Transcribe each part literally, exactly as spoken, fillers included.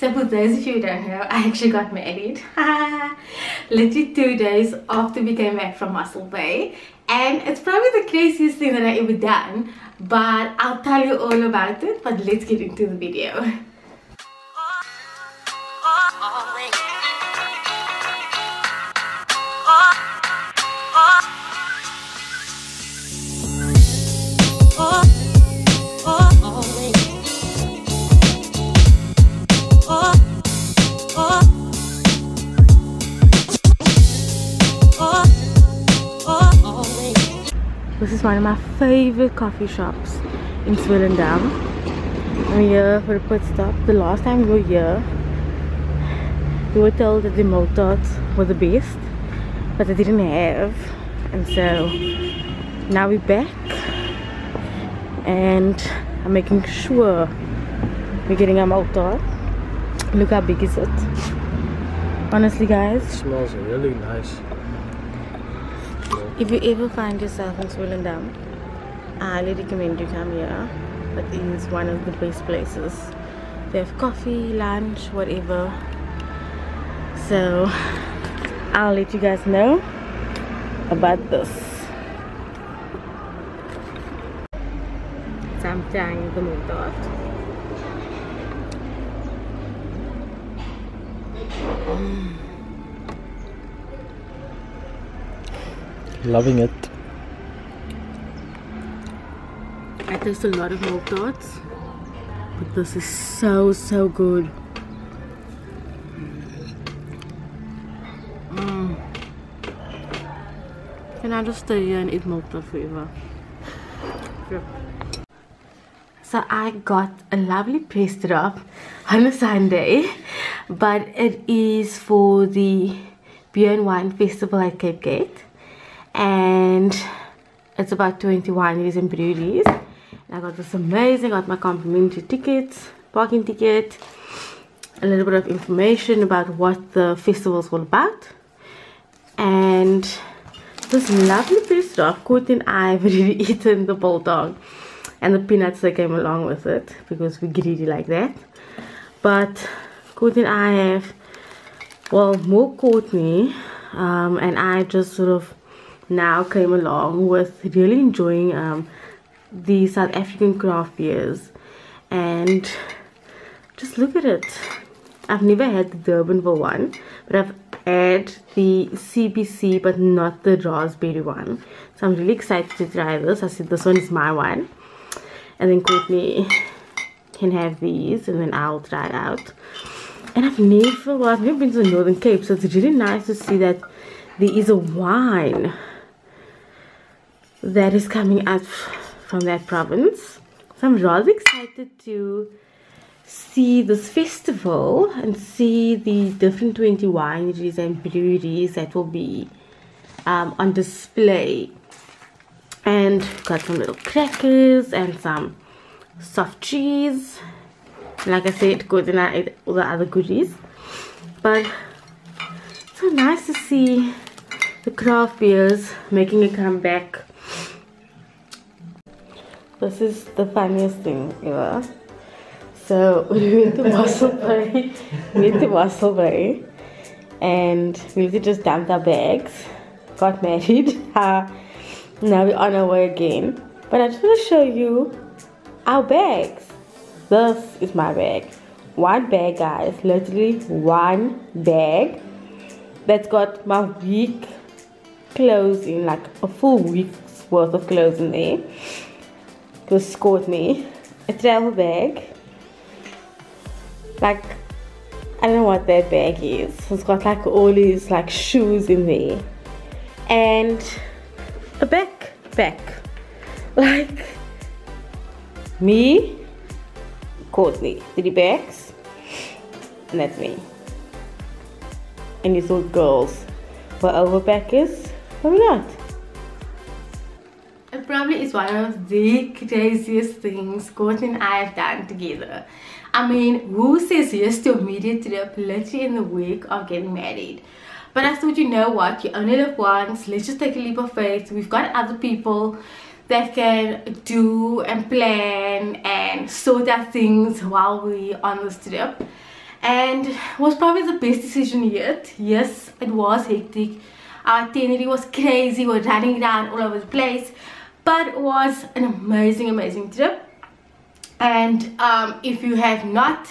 So for those of you who don't know, I actually got married literally two days after we came back from Mossel Bay, and it's probably the craziest thing that I ever done, but I'll tell you all about it. But let's get into the video. This is one of my favorite coffee shops in Swellendam. We're here for a pit stop. The last time we were here, we were told that the malt tarts were the best, but they didn't have, and so now we're back, and I'm making sure we're getting a malt tart. Look how big is it. Honestly, guys, it smells really nice. If you ever find yourself in Swellendam, I highly recommend you come here. It is one of the best places. They have coffee, lunch, whatever. So I'll let you guys know about this. So I'm trying the malt tart. Mm. Loving it. I taste a lot of malt tarts, but this is so so good. Mm. Can I just stay here and eat malt tart forever? Yep. So I got a lovely press drop on a Sunday, but it is for the Beer and Wine Festival at Cape Gate. And it's about twenty wineries and breweries, and I got this amazing, I got my complimentary tickets, parking ticket, a little bit of information about what the festival is all about, and this lovely press drop. Cody and I have really eaten the bulldog and the peanuts that came along with it, because we're greedy like that. But Cody and I have, well, more Courtney um, and I just sort of now came along with really enjoying um, the South African craft beers. And just look at it. I've never had the Durbanville one, but I've had the C B C, but not the raspberry one. So I'm really excited to try this. I said this one is my one, and then Courtney can have these, and then I'll try it out. And I've never, well, I've never been to the Northern Cape, so it's really nice to see that there is a wine that is coming up from that province. So I'm rather excited to see this festival and see the different twenty wineries and breweries that will be um, on display. And got some little crackers and some soft cheese. Like I said, good, and I ate all the other goodies. But it's so nice to see the craft beers making a comeback. This is the funniest thing ever. So we went to Mossel Bay, we went to Mossel Bay, and we just dumped our bags, got married. Uh, now we're on our way again. But I just want to show you our bags. This is my bag. One bag, guys. Literally one bag that's got my week clothes in, like a full week's worth of clothes in there. Because it's Courtney. A travel bag. Like, I don't know what that bag is. It's got like all these like shoes in there. And a backpack. Like, me, Courtney. Three bags. And that's me. And these little girls. But overpackers, probably not. It probably is one of the craziest things Courtney and I have done together. I mean, who says yes to a media trip literally in the week of getting married? But I thought, you know what, you only live once, let's just take a leap of faith. We've got other people that can do and plan and sort out things while we're on this trip. and was probably the best decision yet. Yes, it was hectic. Our itinerary was crazy, we were running around all over the place, but it was an amazing, amazing trip. And um, if you have not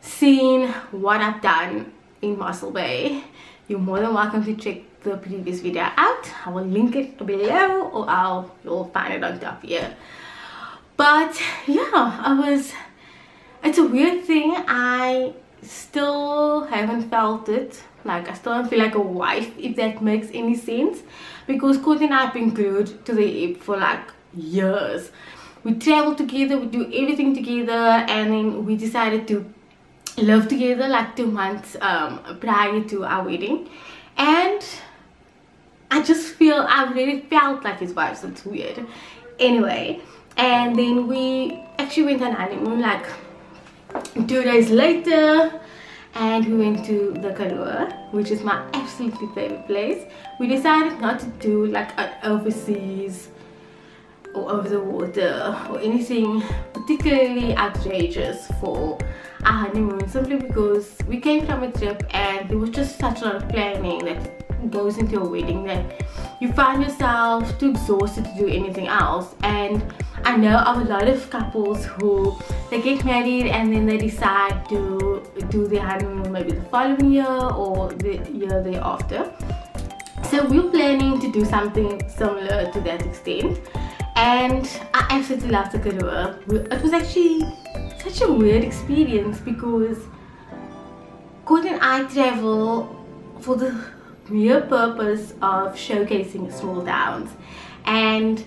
seen what I've done in Mossel Bay, you're more than welcome to check the previous video out. I will link it below, or I'll you'll find it on top here. But yeah, I was it's a weird thing, I still haven't felt it. Like, I still don't feel like a wife, if that makes any sense, because Courtney and I have been glued to the app for like years. We travel together, we do everything together, and then we decided to live together like two months um, prior to our wedding. And I just feel, I really felt like his wife, so it's weird. Anyway, and then we actually went on honeymoon like two days later. And we went to the Kanoa, which is my absolutely favorite place. We decided not to do like an overseas or over the water or anything particularly outrageous for our honeymoon, simply because we came from a trip and there was just such a lot of planning that goes into a wedding that you find yourself too exhausted to do anything else. And I know of a lot of couples who they get married and then they decide to do their honeymoon maybe the following year or the year thereafter. So we're planning to do something similar to that extent. And I absolutely loved the Karoo. It was actually such a weird experience because Cody and I travel for the mere purpose of showcasing small towns, and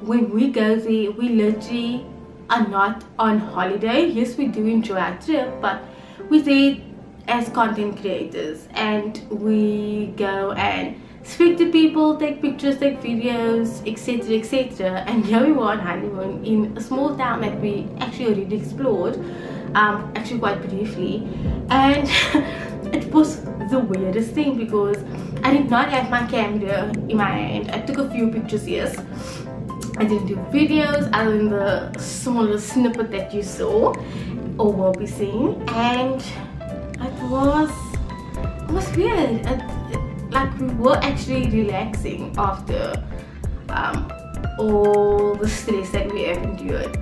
when we go there we literally are not on holiday. Yes, we do enjoy our trip, but we there as content creators, and we go and speak to people, take pictures, take videos, etc, etc. And here we were on honeymoon in a small town that we actually already explored, um, actually quite briefly, and it was the weirdest thing because I did not have my camera in my hand. I took a few pictures, yes, I didn't do videos other than the smaller snippet that you saw or will be seeing, and it was it was weird. It, like we were actually relaxing after um, all the stress that we have endured.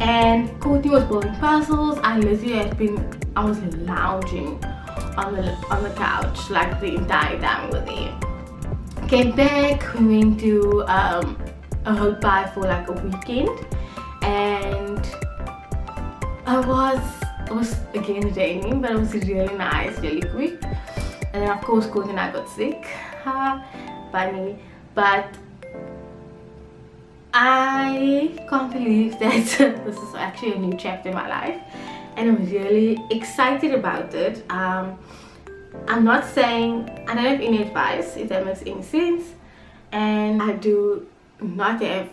And Cody was building puzzles. I literally had been I was lounging on the on the couch like the entire time we were there. Came back, we went to um, a hot pie for like a weekend, and I was it was again raining, but it was really nice, really quick. And then of course Cody and I got sick, ha, funny, but I can't believe that this is actually a new chapter in my life, and I'm really excited about it. um, I'm not saying, I don't have any advice, if that makes any sense, and I do not have,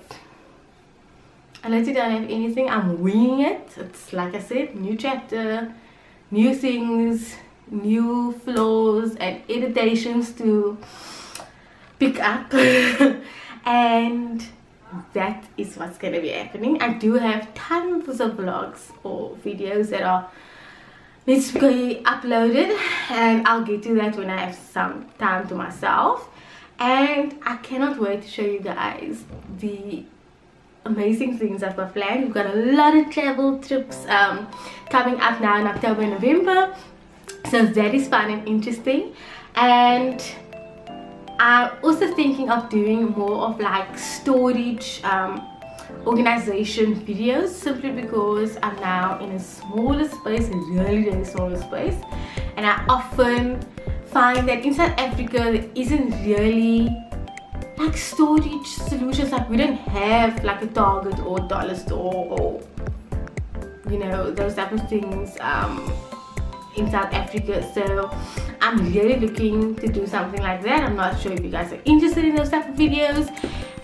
I literally don't have anything, I'm winging it. It's like I said, new chapter, new things, new flows and irritations to pick up and that is what's gonna be happening. I do have tons of vlogs or videos that are needs to be uploaded, and I'll get to that when I have some time to myself. And I cannot wait to show you guys the amazing things I've got planned. We've got a lot of travel trips um coming up now in October and November, so that is fun and interesting. And I'm also thinking of doing more of like storage um, organization videos, simply because I'm now in a smaller space, a really really smaller space, and I often find that in South Africa there isn't really like storage solutions. Like we don't have like a Target or dollar store or you know those type of things um, in South Africa, so I'm really looking to do something like that. I'm not sure if you guys are interested in those type of videos,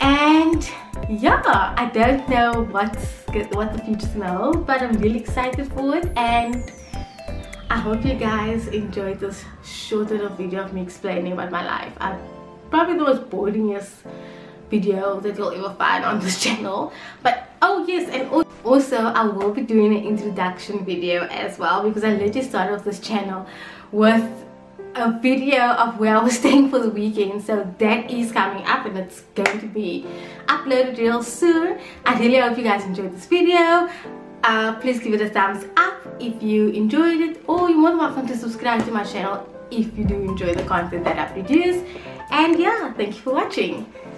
and yeah, I don't know what's good, what the future's gonna hold, but I'm really excited for it. And I hope you guys enjoyed this short little video of me explaining about my life. I'm probably the most boringest video that you'll ever find on this channel, but Oh yes, and also I will be doing an introduction video as well, because I literally started off this channel with a video of where I was staying for the weekend, so that is coming up and it's going to be uploaded real soon. I really hope you guys enjoyed this video. Uh, please give it a thumbs up if you enjoyed it, or you're more than welcome to subscribe to my channel if you do enjoy the content that I produce. And yeah, thank you for watching.